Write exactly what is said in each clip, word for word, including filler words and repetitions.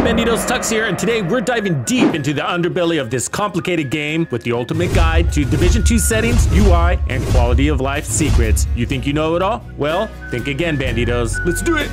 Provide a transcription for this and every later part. TuxedoBandido's Tux here, and today we're diving deep into the underbelly of this complicated game with the ultimate guide to Division two settings, U I, and quality of life secrets. You think you know it all? Well, think again, Bandidos. Let's do it!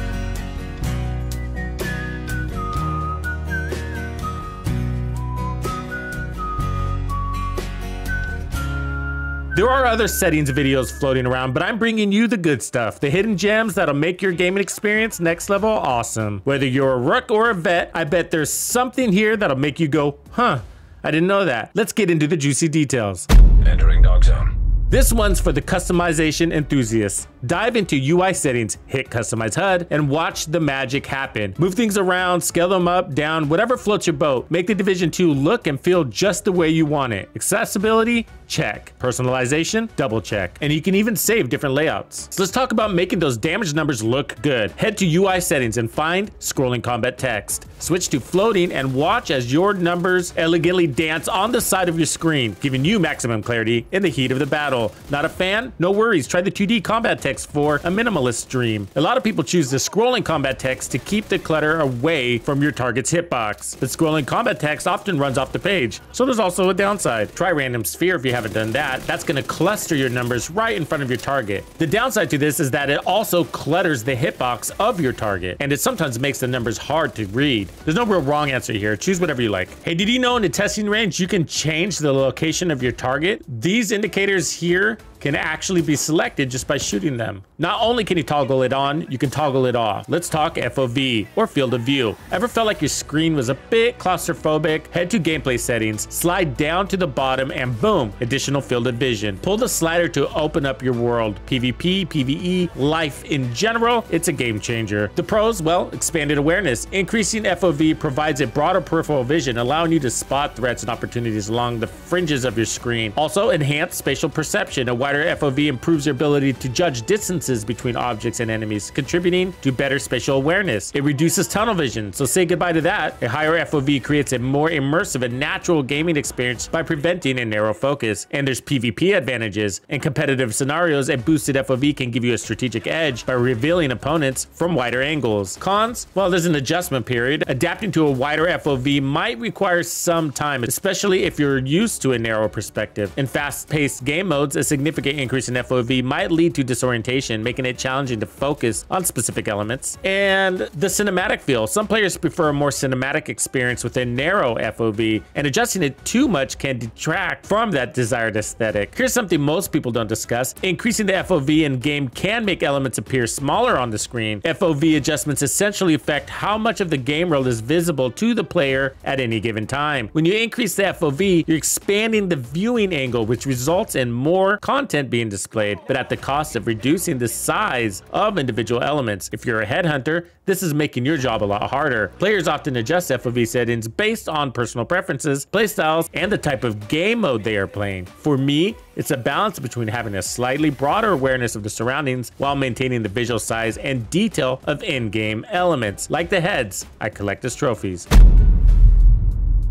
There are other settings videos floating around, but I'm bringing you the good stuff, the hidden gems that'll make your gaming experience next level awesome. Whether you're a rook or a vet, I bet there's something here that'll make you go, huh, I didn't know that. Let's get into the juicy details. Entering dog zone. This one's for the customization enthusiasts. Dive into U I settings, hit customize H U D, and watch the magic happen. Move things around, scale them up, down, whatever floats your boat. Make the Division two look and feel just the way you want it. Accessibility, check. Personalization, double check. And you can even save different layouts. So let's talk about making those damage numbers look good. Head to U I settings and find scrolling combat text. Switch to floating and watch as your numbers elegantly dance on the side of your screen, giving you maximum clarity in the heat of the battle. Not a fan? No worries, try the two D combat text for a minimalist stream. A lot of people choose the scrolling combat text to keep the clutter away from your target's hitbox, but scrolling combat text often runs off the page, so there's also a downside. Try random sphere if you haven't done that. That's gonna cluster your numbers right in front of your target. The downside to this is that it also clutters the hitbox of your target, and it sometimes makes the numbers hard to read. There's no real wrong answer here, choose whatever you like. Hey, did you know in the testing range you can change the location of your target? These indicators here Here can actually be selected just by shooting them. Not only can you toggle it on, you can toggle it off. Let's talk F O V or field of view. Ever felt like your screen was a bit claustrophobic? Head to gameplay settings, slide down to the bottom, and boom, additional field of vision. Pull the slider to open up your world. PvP, PvE, life in general, it's a game changer. The pros, well, expanded awareness. Increasing F O V provides a broader peripheral vision, allowing you to spot threats and opportunities along the fringes of your screen. Also, enhanced spatial perception. A wider F O V improves your ability to judge distances between objects and enemies, contributing to better spatial awareness. It reduces tunnel vision, so say goodbye to that. A higher F O V creates a more immersive and natural gaming experience by preventing a narrow focus. And there's PvP advantages. In competitive scenarios, a boosted F O V can give you a strategic edge by revealing opponents from wider angles. Cons? Well, there's an adjustment period. Adapting to a wider F O V might require some time, especially if you're used to a narrow perspective. In fast-paced game modes, a significant increase in F O V might lead to disorientation, making it challenging to focus on specific elements. And the cinematic feel. Some players prefer a more cinematic experience with a narrow F O V, and adjusting it too much can detract from that desired aesthetic. Here's something most people don't discuss. Increasing the F O V in game can make elements appear smaller on the screen. F O V adjustments essentially affect how much of the game world is visible to the player at any given time. When you increase the F O V, you're expanding the viewing angle, which results in more more content being displayed, but at the cost of reducing the size of individual elements. If you're a headhunter, this is making your job a lot harder. Players often adjust F O V settings based on personal preferences, playstyles, and the type of game mode they are playing. For me, it's a balance between having a slightly broader awareness of the surroundings while maintaining the visual size and detail of in-game elements. Like the heads I collect as trophies.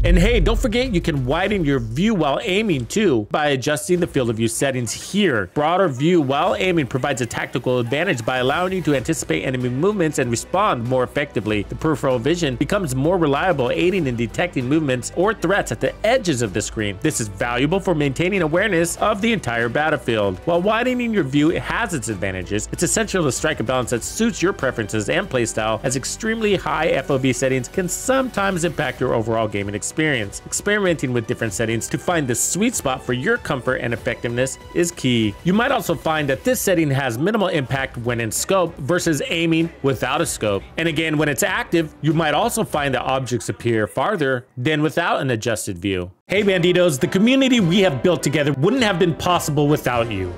And hey, don't forget you can widen your view while aiming too by adjusting the field of view settings here. Broader view while aiming provides a tactical advantage by allowing you to anticipate enemy movements and respond more effectively. The peripheral vision becomes more reliable, aiding in detecting movements or threats at the edges of the screen. This is valuable for maintaining awareness of the entire battlefield. While widening your view, it has its advantages. It's essential to strike a balance that suits your preferences and playstyle, as extremely high F O V settings can sometimes impact your overall gaming experience. Experience. Experimenting with different settings to find the sweet spot for your comfort and effectiveness is key. You might also find that this setting has minimal impact when in scope versus aiming without a scope. And again, when it's active, you might also find that objects appear farther than without an adjusted view. Hey Bandidos, the community we have built together wouldn't have been possible without you.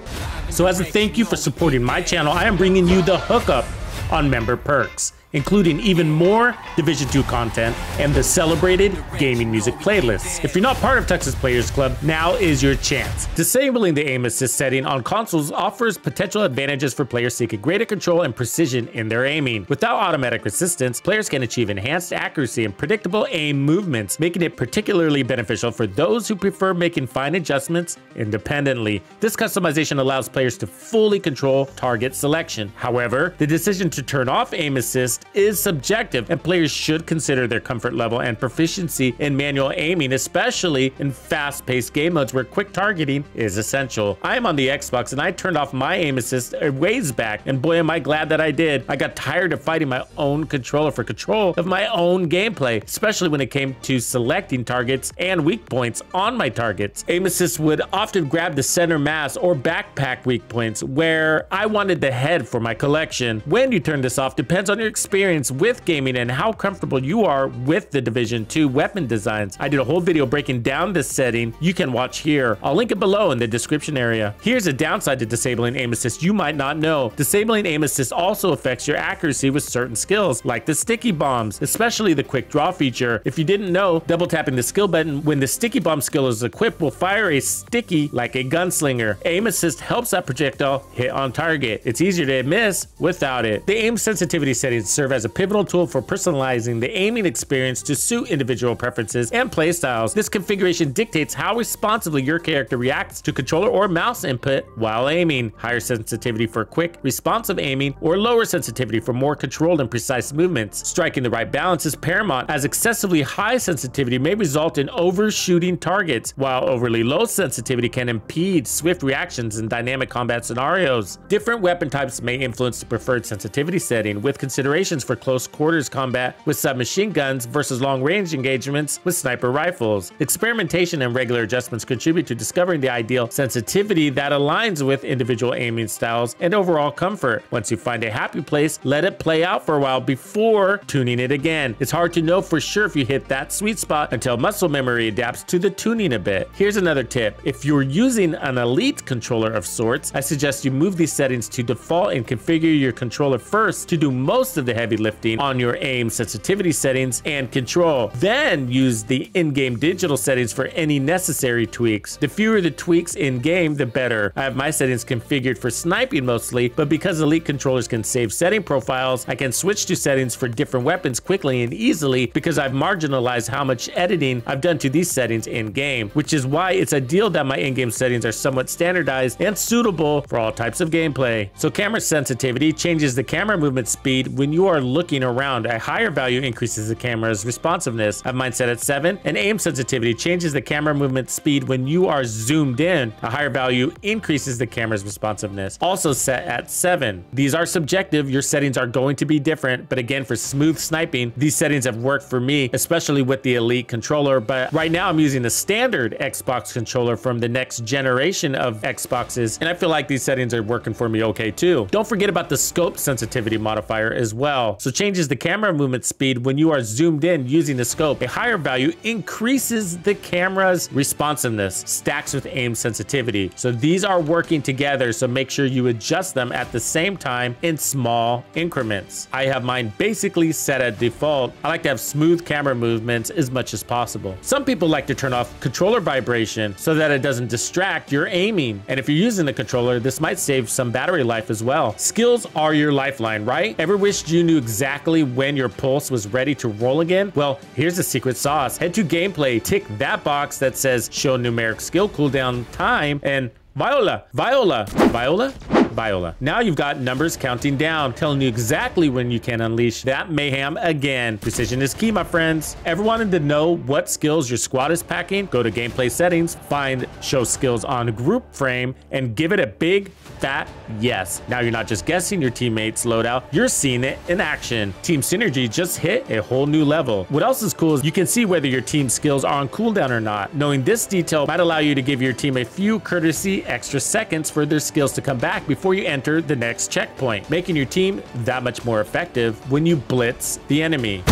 So as a thank you for supporting my channel, I am bringing you the hookup on member perks, including even more Division two content and the celebrated gaming music playlists. If you're not part of Tux's Players Club, now is your chance. Disabling the aim assist setting on consoles offers potential advantages for players seeking greater control and precision in their aiming. Without automatic resistance, players can achieve enhanced accuracy and predictable aim movements, making it particularly beneficial for those who prefer making fine adjustments independently. This customization allows players to fully control target selection. However, the decision to turn off aim assist assist is subjective, and players should consider their comfort level and proficiency in manual aiming, especially in fast-paced game modes where quick targeting is essential. I am on the Xbox, and I turned off my aim assist a ways back, and boy am I glad that I did. I got tired of fighting my own controller for control of my own gameplay, especially when it came to selecting targets and weak points on my targets. Aim assist would often grab the center mass or backpack weak points where I wanted the head for my collection. When you turn this off depends on your experience with gaming and how comfortable you are with the Division two weapon designs. I did a whole video breaking down this setting you can watch here. I'll link it below in the description area. Here's a downside to disabling aim assist you might not know. Disabling aim assist also affects your accuracy with certain skills like the sticky bombs, especially the quick draw feature. If you didn't know, double tapping the skill button when the sticky bomb skill is equipped will fire a sticky like a gunslinger. Aim assist helps that projectile hit on target. It's easier to miss without it. The aim sensitivity settings serve as a pivotal tool for personalizing the aiming experience to suit individual preferences and playstyles. This configuration dictates how responsively your character reacts to controller or mouse input while aiming. Higher sensitivity for quick, responsive aiming, or lower sensitivity for more controlled and precise movements. Striking the right balance is paramount, as excessively high sensitivity may result in overshooting targets, while overly low sensitivity can impede swift reactions in dynamic combat scenarios. Different weapon types may influence the preferred sensitivity setting, with considerations for close quarters combat with submachine guns versus long-range engagements with sniper rifles. Experimentation and regular adjustments contribute to discovering the ideal sensitivity that aligns with individual aiming styles and overall comfort. Once you find a happy place, let it play out for a while before tuning it again. It's hard to know for sure if you hit that sweet spot until muscle memory adapts to the tuning a bit. Here's another tip. If you're using an Elite controller of sorts, I suggest you move these settings to default and configure your controller first to do most of the heavy lifting on your aim sensitivity settings and control. Then use the in-game digital settings for any necessary tweaks. The fewer the tweaks in-game, the better. I have my settings configured for sniping mostly, but because Elite controllers can save setting profiles, I can switch to settings for different weapons quickly and easily because I've marginalized how much editing I've done to these settings in-game, which is why it's ideal that my in-game settings are somewhat standardized and suitable for all types of gameplay. So camera sensitivity changes the camera movement speed when you are looking around. A higher value increases the camera's responsiveness. I have mine set at seven, and aim sensitivity changes the camera movement speed when you are zoomed in. A higher value increases the camera's responsiveness. Also set at seven. These are subjective. Your settings are going to be different, but again, for smooth sniping, these settings have worked for me, especially with the Elite controller, but right now I'm using the standard Xbox controller from the next generation of Xboxes, and I feel like these settings are working for me okay too. Don't forget about the scope sensitivity modifier as well. So changes the camera movement speed when you are zoomed in using the scope. A higher value increases the camera's responsiveness, stacks with aim sensitivity. So these are working together, so make sure you adjust them at the same time in small increments. I have mine basically set at default. I like to have smooth camera movements as much as possible. Some people like to turn off controller vibration so that it doesn't distract your aiming. And if you're using the controller, this might save some battery life as well. Skills are your lifeline, right? Ever wished you knew exactly when your pulse was ready to roll again? Well, here's the secret sauce. Head to gameplay, tick that box that says show numeric skill cooldown time, and Viola, Viola, Viola, Viola. Now you've got numbers counting down, telling you exactly when you can unleash that mayhem again. Precision is key, my friends. Ever wanted to know what skills your squad is packing? Go to gameplay settings, find show skills on group frame, and give it a big fat yes. Now you're not just guessing your teammates' loadout, you're seeing it in action. Team synergy just hit a whole new level. What else is cool is you can see whether your team's skills are on cooldown or not. Knowing this detail might allow you to give your team a few courtesy extra seconds for their skills to come back before you enter the next checkpoint, making your team that much more effective when you blitz the enemy.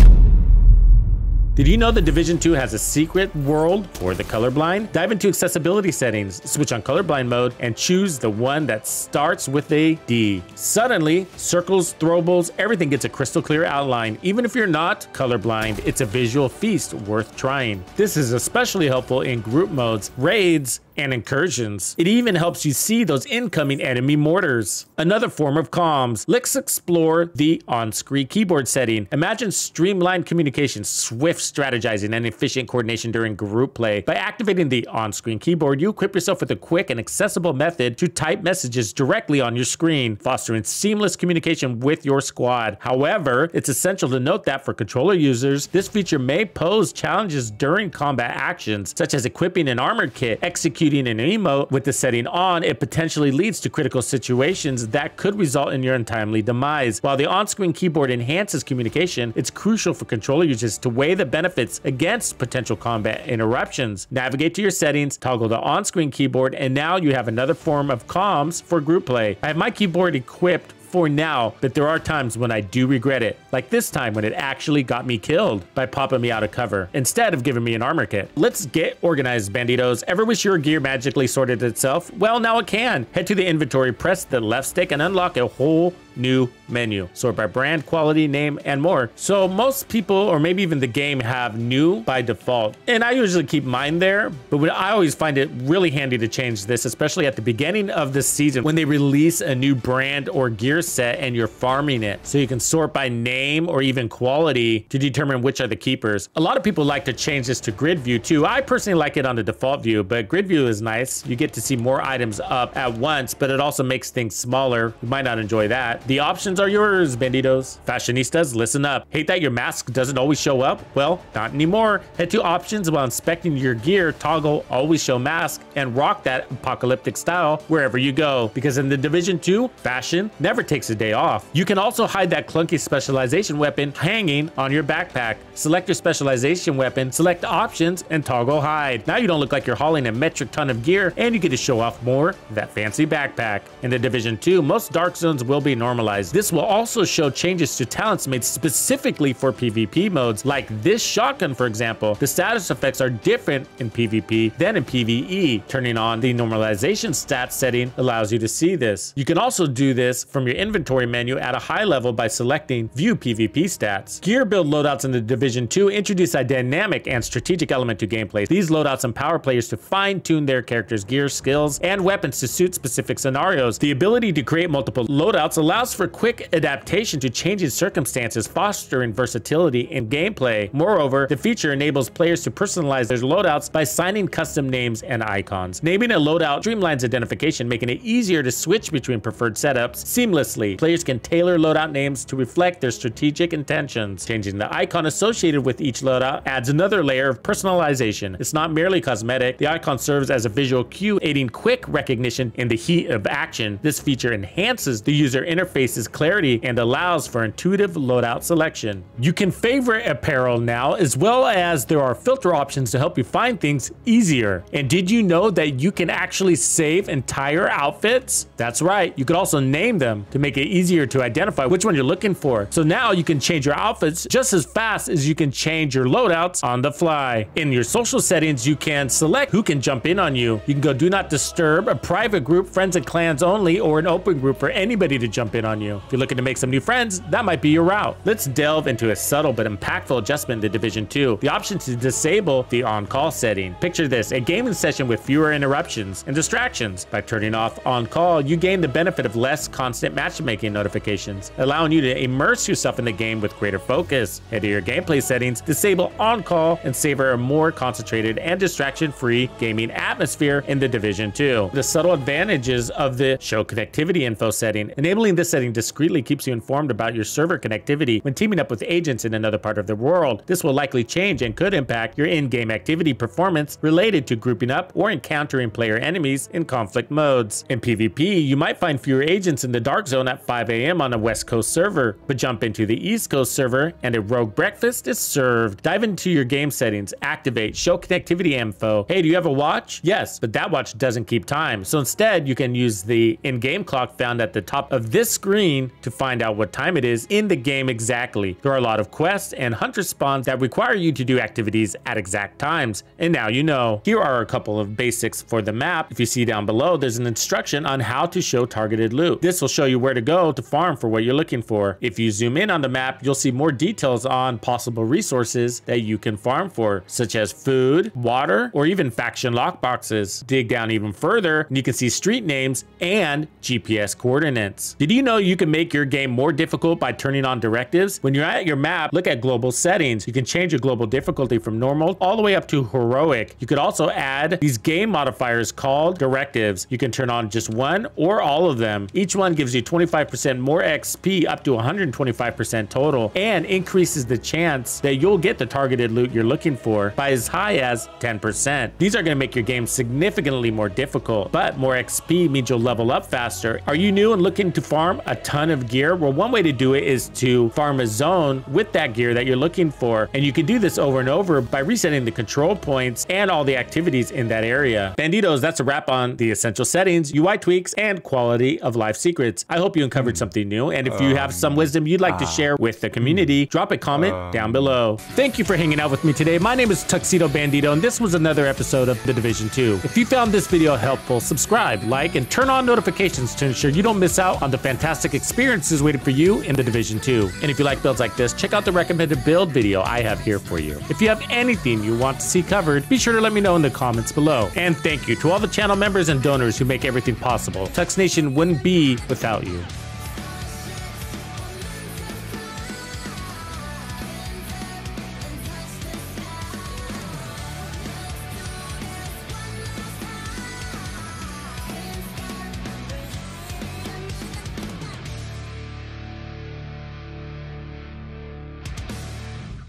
Did you know the Division two has a secret world for the colorblind? Dive into accessibility settings, switch on colorblind mode, and choose the one that starts with a D. Suddenly, circles, throwables, everything gets a crystal clear outline. Even if you're not colorblind, it's a visual feast worth trying. This is especially helpful in group modes, raids, and incursions. It even helps you see those incoming enemy mortars. Another form of comms. Let's explore the on-screen keyboard setting. Imagine streamlined communication, swift strategizing and efficient coordination during group play. By activating the on-screen keyboard, you equip yourself with a quick and accessible method to type messages directly on your screen, fostering seamless communication with your squad. However, it's essential to note that for controller users, this feature may pose challenges during combat actions, such as equipping an armor kit, executing an emote. With the setting on, it potentially leads to critical situations that could result in your untimely demise. While the on-screen keyboard enhances communication, it's crucial for controller users to weigh the benefits against potential combat interruptions. Navigate to your settings, toggle the on-screen keyboard, and now you have another form of comms for group play. I have my keyboard equipped for now, but there are times when I do regret it, like this time when it actually got me killed by popping me out of cover instead of giving me an armor kit. Let's get organized, banditos. Ever wish your gear magically sorted itself? Well, now it can. Head to the inventory, press the left stick, and unlock a whole new menu. Sort by brand, quality, name, and more. So most people, or maybe even the game, have new by default, and I usually keep mine there, but I always find it really handy to change this, especially at the beginning of the season when they release a new brand or gear set and you're farming it. So you can sort by name or even quality to determine which are the keepers. A lot of people like to change this to grid view too. I personally like it on the default view, but grid view is nice. You get to see more items up at once, but it also makes things smaller. You might not enjoy that. The options are yours, banditos. Fashionistas, listen up. Hate that your mask doesn't always show up? Well, not anymore. Head to options while inspecting your gear, toggle always show mask, and rock that apocalyptic style wherever you go. Because in the Division two, fashion never takes a day off. You can also hide that clunky specialization weapon hanging on your backpack. Select your specialization weapon, select options, and toggle hide. Now you don't look like you're hauling a metric ton of gear, and you get to show off more that fancy backpack. In the Division two, most dark zones will be normalized. This will also show changes to talents made specifically for PvP modes, like this shotgun, for example. The status effects are different in PvP than in PvE. Turning on the normalization stat setting allows you to see this. You can also do this from your inventory menu at a high level by selecting view PvP stats. Gear build loadouts in the Division two introduce a dynamic and strategic element to gameplay. These loadouts empower players to fine-tune their character's gear, skills, and weapons to suit specific scenarios. The ability to create multiple loadouts allows for quick adaptation to changing circumstances, fostering versatility in gameplay. Moreover, the feature enables players to personalize their loadouts by signing custom names and icons. Naming a loadout streamlines identification, making it easier to switch between preferred setups seamlessly. Players can tailor loadout names to reflect their strategic intentions. Changing the icon associated with each loadout adds another layer of personalization. It's not merely cosmetic. The icon serves as a visual cue, aiding quick recognition in the heat of action. This feature enhances the user interface's clarity and allows for intuitive loadout selection. You can favorite apparel now, as well as there are filter options to help you find things easier. And did you know that you can actually save entire outfits? That's right. You could also name them to make it easier to identify which one you're looking for. So now you can change your outfits just as fast as you can change your loadouts on the fly. In your social settings, you can select who can jump in on you. You can go do not disturb, a private group, friends and clans only, or an open group for anybody to jump in on you. If you're looking to make some new friends, that might be your route. Let's delve into a subtle but impactful adjustment in the Division two, the option to disable the on-call setting. Picture this, a gaming session with fewer interruptions and distractions. By turning off on-call, you gain the benefit of less constant matchmaking notifications, allowing you to immerse yourself in the game with greater focus. Head to your gameplay settings, disable on-call, and savor a more concentrated and distraction-free gaming atmosphere in the Division two. The subtle advantages of the Show Connectivity Info setting. Enabling this setting discreetly keeps you informed about your server connectivity when teaming up with agents in another part of the world. This will likely change and could impact your in-game activity performance related to grouping up or encountering player enemies in conflict modes. In PvP, you might find fewer agents in the dark zone at five A M on a West Coast server, but jump into the East Coast server and a rogue breakfast is served. Dive into your game settings, activate Show Connectivity Info. Hey, do you have a watch? Yes, but that watch doesn't keep time. So instead, you can use the in-game clock found at the top of this screen to find out what time it is in the game exactly. There are a lot of quests and hunter spawns that require you to do activities at exact times, and now you know. Here are a couple of basics for the map. If you see down below, there's an instruction on how to show targeted loot. This will show you where to go to farm for what you're looking for. If you zoom in on the map, you'll see more details on possible resources that you can farm for, such as food, water, or even faction lockboxes. Dig down even further and you can see street names and G P S coordinates. Did you know you can make your game more difficult by turning on directives, when you're at your map, look at global settings. You can change your global difficulty from normal all the way up to heroic. You could also add these game modifiers called directives. You can turn on just one or all of them. Each one gives you twenty-five percent more X P, up to one hundred twenty-five percent total, and increases the chance that you'll get the targeted loot you're looking for by as high as ten percent. These are going to make your game significantly more difficult, but more X P means you'll level up faster. Are you new and looking to farm a ton of gear? Well, one way to do it is to farm a zone with that gear that you're looking for, and you can do this over and over by resetting the control points and all the activities in that area. Bandidos, that's a wrap on the essential settings, U I tweaks, and quality of life secrets. I hope you uncovered something new, and if you have some wisdom you'd like to share with the community, drop a comment down below. Thank you for hanging out with me today. My name is TuxedoBandido, and this was another episode of The Division two. If you found this video helpful, subscribe, like, and turn on notifications to ensure you don't miss out on the fantastic experiences waiting for you in The Division two. And if you like builds like this, check out the recommended build video I have here for you. If you have anything you want to see covered, be sure to let me know in the comments below. And thank you to all the channel members and donors who make everything possible. Tux Nation wouldn't be without you.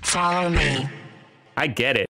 Follow me. I get it.